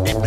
Every